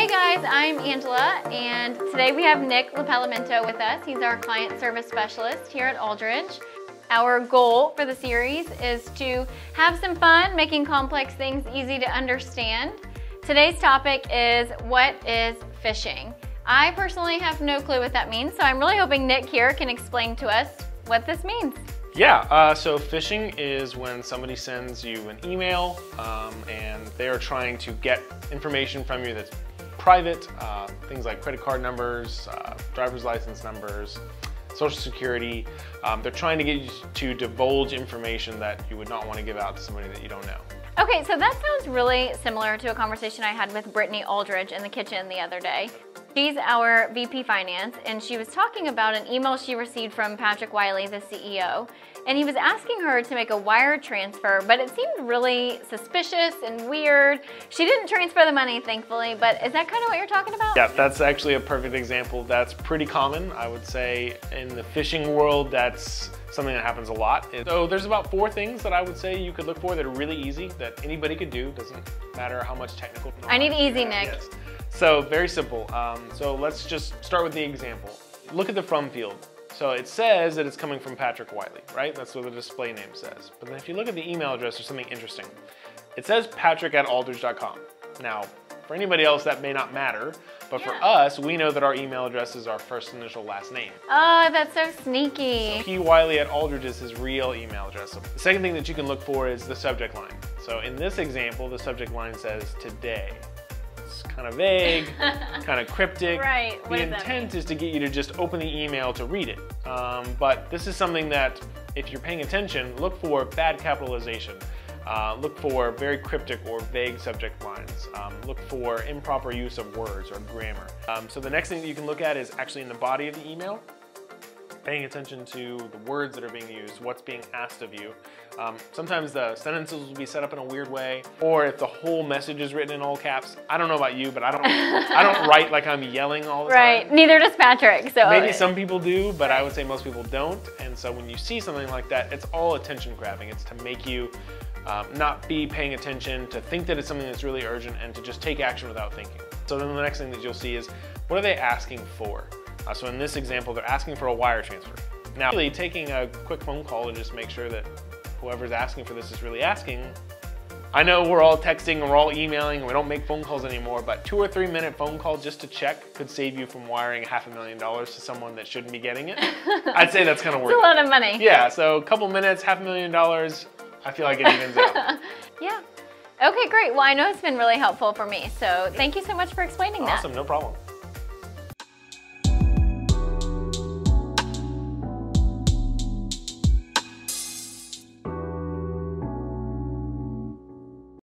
Hey guys, I'm Angela, and today we have Nick LaPalomento with us. He's our client service specialist here at Aldridge. Our goal for the series is to have some fun making complex things easy to understand. Today's topic is, what is phishing? I personally have no clue what that means, so I'm really hoping Nick here can explain to us what this means. Yeah, so phishing is when somebody sends you an email and they are trying to get information from you that's private, things like credit card numbers, driver's license numbers, Social Security. They're trying to get you to divulge information that you would not want to give out to somebody that you don't know. Okay, so that sounds really similar to a conversation I had with Brittany Aldridge in the kitchen the other day. She's our VP Finance, and she was talking about an email she received from Patrick Wiley, the CEO, and he was asking her to make a wire transfer, but it seemed really suspicious and weird. She didn't transfer the money, thankfully, but is that kind of what you're talking about? Yeah, that's actually a perfect example. That's pretty common. I would say in the phishing world, that's something that happens a lot. So there's about four things that I would say you could look for that are really easy, that anybody could do, doesn't matter how much technical knowledge. I need easy, Nick. Yes. So very simple. So let's just start with the example. Look at the from field. So it says that it's coming from Patrick Wiley, right? That's what the display name says. But then if you look at the email address, there's something interesting. It says patrick@aldridge.com. Now, for anybody else, that may not matter. But for us, we know that our email address is our first initial last name. Oh, that's so sneaky. So pwiley@aldridge is his real email address. So the second thing that you can look for is the subject line. So in this example, the subject line says today. It's kind of vague, kind of cryptic. Right, what does that mean? The intent is to get you to just open the email to read it. But this is something that, if you're paying attention, look for bad capitalization. Look for very cryptic or vague subject lines. Look for improper use of words or grammar. So the next thing that you can look at is actually in the body of the email, paying attention to the words that are being used, what's being asked of you. Sometimes the sentences will be set up in a weird way, or if the whole message is written in all caps. I don't know about you, but I don't write like I'm yelling all the time. Right, neither does Patrick. So maybe some people do, but I would say most people don't. And so when you see something like that, it's all attention grabbing. It's to make you not be paying attention, to think that it's something that's really urgent, and to just take action without thinking. So then the next thing that you'll see is, what are they asking for? So in this example, they're asking for a wire transfer. Now, really taking a quick phone call to just make sure that whoever's asking for this is really asking. I know we're all texting and we're all emailing and we don't make phone calls anymore, but 2 or 3 minute phone call just to check could save you from wiring $500,000 to someone that shouldn't be getting it. I'd say that's kind of worth it. It's a lot of money. Yeah, so a couple minutes, $500,000, I feel like it evens out. Yeah. Okay, great. Well, I know it's been really helpful for me, so thank you so much for explaining that. Awesome, no problem.